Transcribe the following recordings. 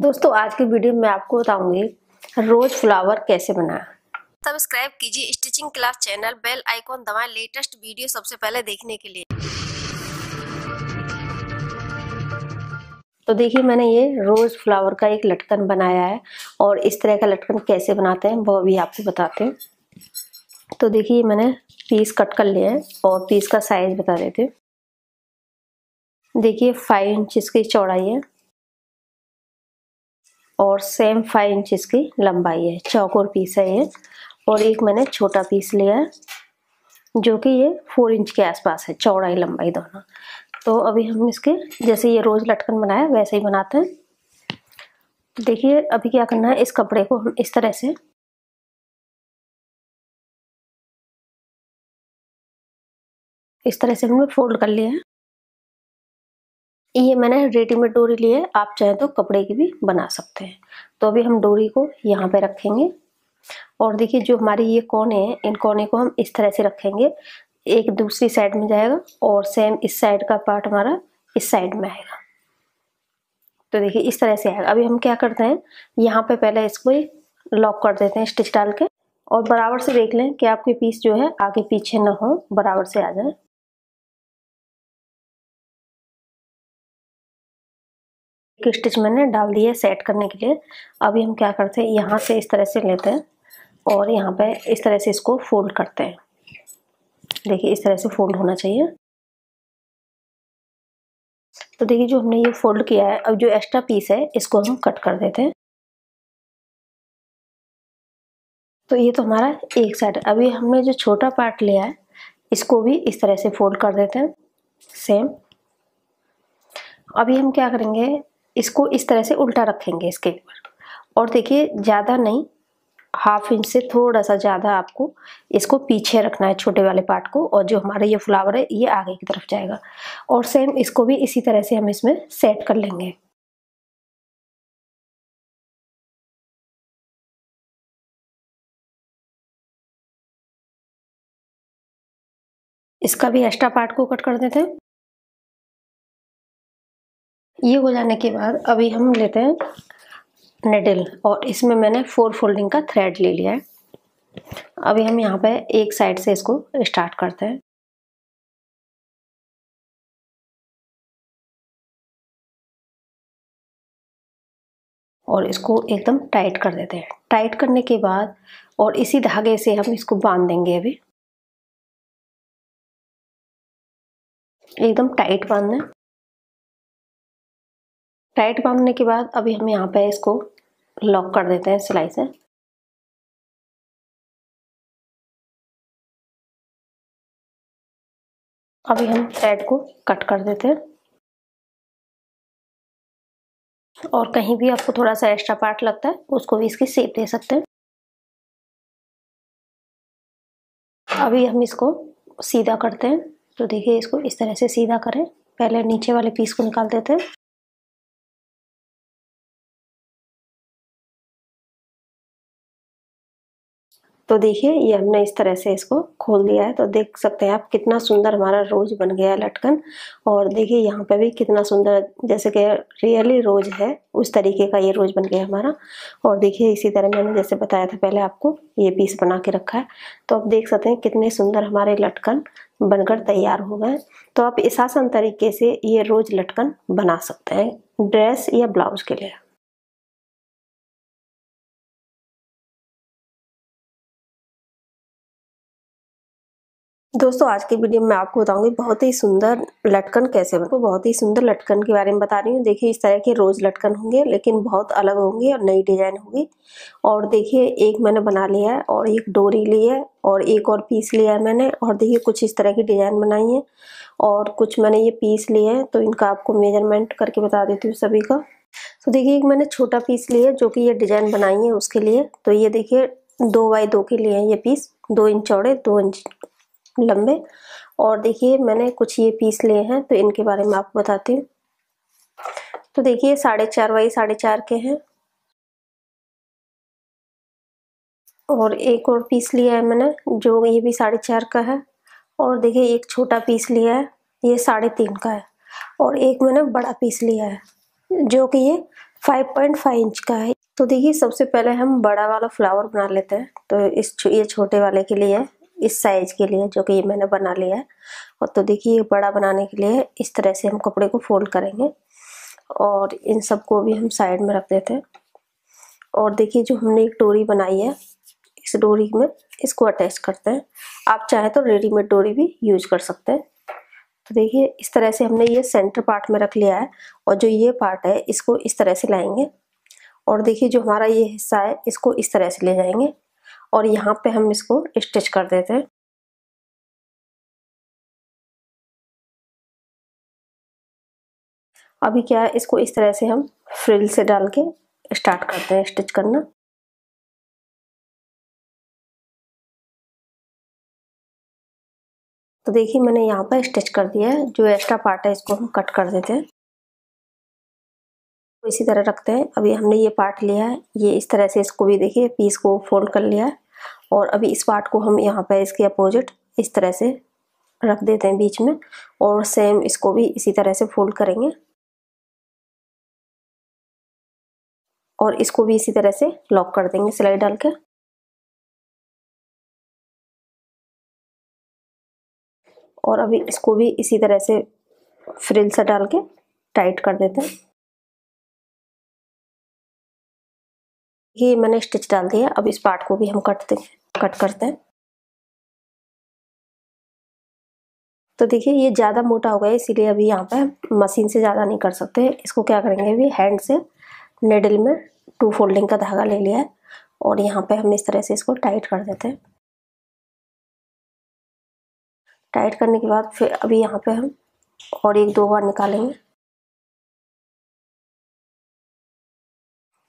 दोस्तों आज की वीडियो में आपको बताऊंगी रोज फ्लावर कैसे बनाया। सब्सक्राइब कीजिए stitching class channel, bell icon दबाएं लेटेस्ट वीडियो सबसे पहले देखने के लिए। तो देखिए मैंने ये रोज फ्लावर का एक लटकन बनाया है और इस तरह का लटकन कैसे बनाते हैं वो भी आपको बताते हैं। तो देखिए मैंने पीस कट कर लिए हैं और पीस का साइज बता देते हैं। देखिए 5 इंच की चौड़ाई है और सेम 5 इंच की लंबाई है। चौकोर पीस है ये और एक मैंने छोटा पीस लिया है जो कि ये 4 इंच के आसपास है, चौड़ाई लंबाई दोनों। तो अभी हम इसके जैसे ये रोज लटकन बनाया वैसे ही बनाते हैं। देखिए अभी क्या करना है, इस कपड़े को हम इस तरह से हमने फोल्ड कर लिया है। ये मैंने रेडीमेड डोरी ली है, आप चाहें तो कपड़े की भी बना सकते हैं। तो अभी हम डोरी को यहाँ पे रखेंगे और देखिए जो हमारे ये कोने हैं इन कोने को हम इस तरह से रखेंगे, एक दूसरी साइड में जाएगा और सेम इस साइड का पार्ट हमारा इस साइड में आएगा। तो देखिए इस तरह से आएगा। अभी हम क्या करते हैं, यहाँ पे पहले इसको लॉक कर देते हैं स्टिच डाल के और बराबर से देख लें कि आपके पीस जो है आगे पीछे ना हो, बराबर से आ जाए। स्टिच मैंने डाल दिया सेट करने के लिए। अभी हम क्या करते हैं, यहाँ से इस तरह से लेते हैं और यहाँ पे इस तरह से इसको फोल्ड करते हैं। देखिए इस तरह से फोल्ड होना चाहिए। तो देखिए जो हमने ये फोल्ड किया है, अब जो एक्स्ट्रा पीस है इसको हम कट कर देते हैं। तो ये तो हमारा एक साइड। अभी हमने जो छोटा पार्ट लिया है इसको भी इस तरह से फोल्ड कर देते हैं सेम। अभी हम क्या करेंगे, इसको इस तरह से उल्टा रखेंगे इसके ऊपर और देखिए ज़्यादा नहीं, 1/2 इंच से थोड़ा सा ज़्यादा आपको इसको पीछे रखना है छोटे वाले पार्ट को, और जो हमारा ये फ्लावर है ये आगे की तरफ जाएगा। और सेम इसको भी इसी तरह से हम इसमें सेट कर लेंगे। इसका भी एक्स्ट्रा पार्ट को कट कर देते हैं। ये हो जाने के बाद अभी हम लेते हैं निडल और इसमें मैंने 4 फोल्डिंग का थ्रेड ले लिया है। अभी हम यहाँ पे एक साइड से इसको स्टार्ट करते हैं। और इसको एकदम टाइट कर देते हैं। टाइट करने के बाद और इसी धागे से हम इसको बांध देंगे। अभी एकदम टाइट बांधना है। टाइट बांधने के बाद अभी हम यहाँ पे इसको लॉक कर देते हैं सिलाई से। अभी हम थ्रेड को कट कर देते हैं और कहीं भी आपको थोड़ा सा एक्स्ट्रा पार्ट लगता है उसको भी इसकी शेप दे सकते हैं। अभी हम इसको सीधा करते हैं। तो देखिए इसको इस तरह से सीधा करें, पहले नीचे वाले पीस को निकाल देते हैं। तो देखिए ये हमने इस तरह से इसको खोल दिया है। तो देख सकते हैं आप कितना सुंदर हमारा रोज बन गया है लटकन। और देखिए यहाँ पे भी कितना सुंदर, जैसे कि रियली रोज है उस तरीके का ये रोज बन गया हमारा। और देखिए इसी तरह मैंने जैसे बताया था पहले आपको ये पीस बना के रखा है। तो आप देख सकते हैं कितने सुंदर हमारे लटकन बनकर तैयार हो गए। तो आप इस आसान तरीके से ये रोज लटकन बना सकते हैं ड्रेस या ब्लाउज के लिए। दोस्तों आज की वीडियो में आपको बताऊंगी बहुत ही सुंदर लटकन कैसे बने। बहुत ही सुंदर लटकन के बारे में बता रही हूँ। देखिए इस तरह के रोज लटकन होंगे लेकिन बहुत अलग होंगे और नई डिजाइन होगी। और देखिए एक मैंने बना लिया है और एक डोरी ली है और एक और पीस लिया है मैंने। और देखिए कुछ इस तरह की डिजाइन बनाई है और कुछ मैंने ये पीस लिए हैं। तो इनका आपको मेजरमेंट करके बता देती हूँ सभी का। तो देखिए एक मैंने छोटा पीस लिया है जो कि ये डिजाइन बनाई है उसके लिए। तो ये देखिए 2x2 के लिए है ये पीस, 2 इंच चौड़े 2 इंच लंबे। और देखिए मैंने कुछ ये पीस लिए हैं तो इनके बारे में आपको बताती हूँ। तो देखिए 4.5x4.5 के हैं। और एक और पीस लिया है मैंने जो ये भी 4.5 का है। और देखिए एक छोटा पीस लिया है ये 3.5 का है। और एक मैंने बड़ा पीस लिया है जो कि ये 5.5 इंच का है। तो देखिए सबसे पहले हम बड़ा वाला फ्लावर बना लेते हैं। तो इस ये छोटे वाले के लिए, इस साइज के लिए जो कि ये मैंने बना लिया है। और तो देखिए ये बड़ा बनाने के लिए इस तरह से हम कपड़े को फोल्ड करेंगे और इन सबको भी हम साइड में रख देते हैं। और देखिए जो हमने एक डोरी बनाई है, इस डोरी में इसको अटैच करते हैं। आप चाहे तो रेडीमेड डोरी भी यूज कर सकते हैं। तो देखिए इस तरह से हमने ये सेंटर पार्ट में रख लिया है और जो ये पार्ट है इसको इस तरह से लाएंगे। और देखिए जो हमारा ये हिस्सा है इसको इस तरह से ले जाएंगे और यहाँ पे हम इसको स्टिच कर देते हैं। अभी क्या है, इसको इस तरह से हम फ्रिल से डाल के स्टार्ट करते हैं स्टिच करना। तो देखिए मैंने यहाँ पर स्टिच कर दिया है। जो एक्स्ट्रा पार्ट है इसको हम कट कर देते हैं। तो इसी तरह रखते हैं। अभी हमने ये पार्ट लिया है, ये इस तरह से इसको भी देखिए पीस को फोल्ड कर लिया है। और अभी इस पार्ट को हम यहाँ पर इसके अपोजिट इस तरह से रख देते हैं बीच में और सेम इसको भी इसी तरह से फोल्ड करेंगे और इसको भी इसी तरह से लॉक कर देंगे सिलाई डाल के। और अभी इसको भी इसी तरह से फ्रिल से डाल के टाइट कर देते हैं। ये मैंने स्टिच डाल दिया। अब इस पार्ट को भी हम कट करते हैं। तो देखिए ये ज़्यादा मोटा हो गया इसीलिए अभी यहाँ पे मशीन से ज़्यादा नहीं कर सकते। इसको क्या करेंगे, अभी हैंड से निडल में 2 फोल्डिंग का धागा ले लिया है और यहाँ पे हम इस तरह से इसको टाइट कर देते हैं। टाइट करने के बाद फिर अभी यहाँ पे हम और 1-2 बार निकालेंगे।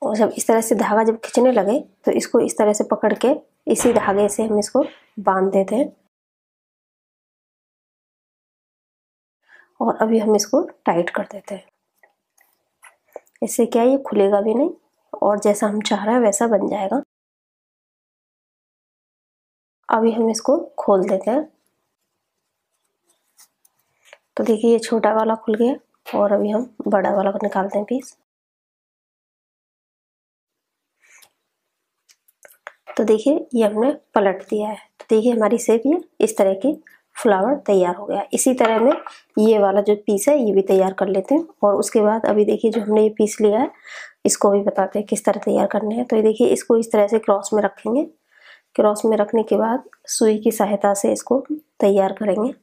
और जब इस तरह से धागा जब खींचने लगे तो इसको इस तरह से पकड़ के इसी धागे से हम इसको बांध देते हैं। और अभी हम इसको टाइट कर देते हैं। इससे क्या ये खुलेगा भी नहीं और जैसा हम चाह रहे हैं वैसा बन जाएगा। अभी हम इसको खोल देते हैं। तो देखिए ये छोटा वाला खुल गया और अभी हम बड़ा वाला निकालते हैं पीस। तो देखिए ये हमने पलट दिया है। तो देखिए हमारी शेप ये इस तरह की फ्लावर तैयार हो गया। इसी तरह में ये वाला जो पीस है ये भी तैयार कर लेते हैं। और उसके बाद अभी देखिए जो हमने ये पीस लिया है इसको भी बताते हैं किस तरह तैयार करने हैं। तो ये देखिए इसको इस तरह से क्रॉस में रखेंगे। क्रॉस में रखने के बाद सुई की सहायता से इसको तैयार करेंगे।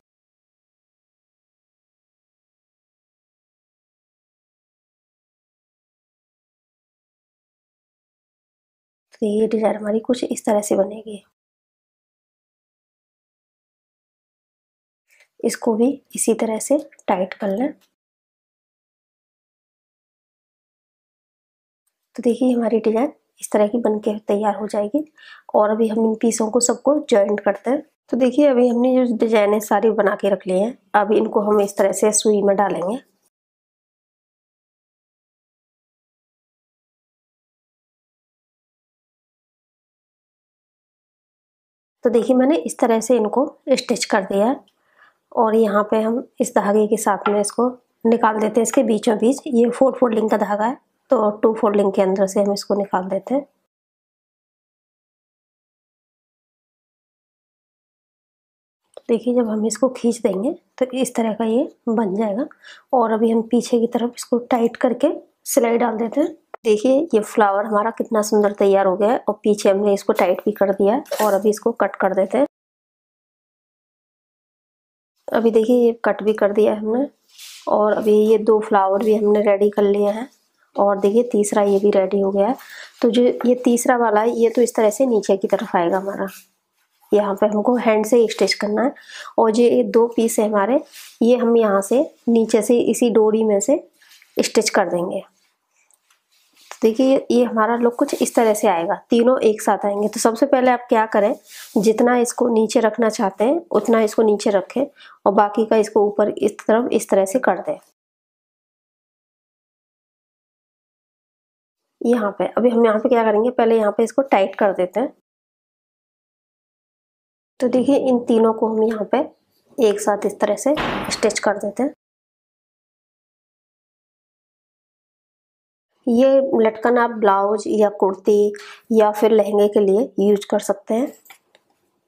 तो ये डिजाइन हमारी कुछ इस तरह से बनेगी। इसको भी इसी तरह से टाइट कर लें। तो देखिए हमारी डिजाइन इस तरह की बनके तैयार हो जाएगी। और अभी हम इन पीसों को सबको जॉइंट करते हैं। तो देखिए अभी हमने जो डिजाइनें सारी बना के रख ली हैं, अब इनको हम इस तरह से सुई में डालेंगे। तो देखिए मैंने इस तरह से इनको स्टिच कर दिया है और यहाँ पे हम इस धागे के साथ में इसको निकाल देते हैं। इसके बीचों बीच ये 4 फोल्डिंग का धागा है तो 2 फोल्डिंग के अंदर से हम इसको निकाल देते हैं। तो देखिए जब हम इसको खींच देंगे तो इस तरह का ये बन जाएगा। और अभी हम पीछे की तरफ इसको टाइट करके सिलाई डाल देते हैं। देखिए ये फ्लावर हमारा कितना सुंदर तैयार हो गया है। और पीछे हमने इसको टाइट भी कर दिया है। और अभी इसको कट कर देते हैं। अभी देखिए ये कट भी कर दिया है हमने। और अभी ये 2 फ्लावर भी हमने रेडी कर लिए हैं। और देखिए तीसरा ये भी रेडी हो गया है। तो जो ये तीसरा वाला है ये तो इस तरह से नीचे की तरफ आएगा हमारा। यहाँ पे हमको हैंड से स्टिच करना है। और जो ये 2 पीस है हमारे, ये हम यहाँ से नीचे से इसी डोरी में से स्टिच कर देंगे। तो देखिए ये हमारा लुक कुछ इस तरह से आएगा। तीनों एक साथ आएंगे। तो सबसे पहले आप क्या करें, जितना इसको नीचे रखना चाहते हैं उतना इसको नीचे रखें और बाकी का इसको ऊपर इस तरफ इस तरह से कर दें। यहाँ पे अभी हम यहाँ पे क्या करेंगे, पहले यहाँ पे इसको टाइट कर देते हैं। तो देखिए इन तीनों को हम यहाँ पे एक साथ इस तरह से स्टिच कर देते हैं। ये लटकन आप ब्लाउज या कुर्ती या फिर लहंगे के लिए यूज कर सकते हैं।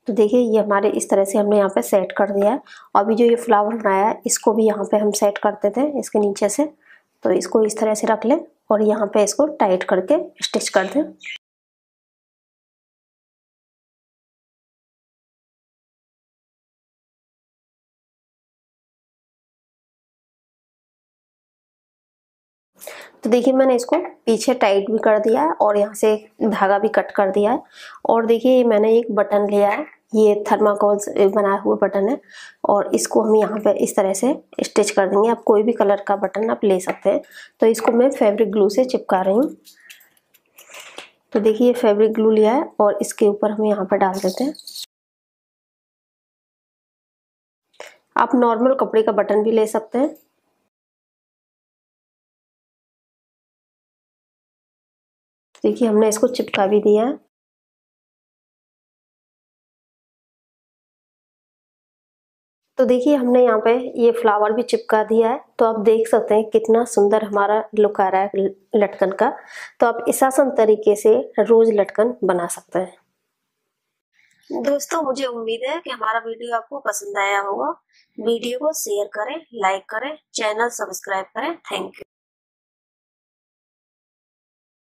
तो देखिए ये हमारे इस तरह से हमने यहाँ पे सेट कर दिया है। अभी जो ये फ्लावर बनाया है इसको भी यहाँ पे हम सेट करते थे इसके नीचे से, तो इसको इस तरह से रख लें और यहाँ पे इसको टाइट करके स्टिच कर दें। तो देखिए मैंने इसको पीछे टाइट भी कर दिया है और यहाँ से धागा भी कट कर दिया है। और देखिए मैंने एक बटन लिया है, ये थर्माकोल से बनाए हुए बटन है और इसको हम यहाँ पे इस तरह से स्टिच कर देंगे। आप कोई भी कलर का बटन आप ले सकते हैं। तो इसको मैं फैब्रिक ग्लू से चिपका रही हूँ। तो देखिए ये फैब्रिक ग्लू लिया है और इसके ऊपर हम यहाँ पर डाल देते हैं। आप नॉर्मल कपड़े का बटन भी ले सकते हैं। देखिए हमने इसको चिपका भी दिया है। तो देखिए हमने यहाँ पे ये फ्लावर भी चिपका दिया है। तो आप देख सकते हैं कितना सुंदर हमारा लुक आ रहा है लटकन का। तो आप इस आसान तरीके से रोज लटकन बना सकते हैं। दोस्तों मुझे उम्मीद है कि हमारा वीडियो आपको पसंद आया होगा। वीडियो को शेयर करें, लाइक करें, चैनल सब्सक्राइब करें। Thank you.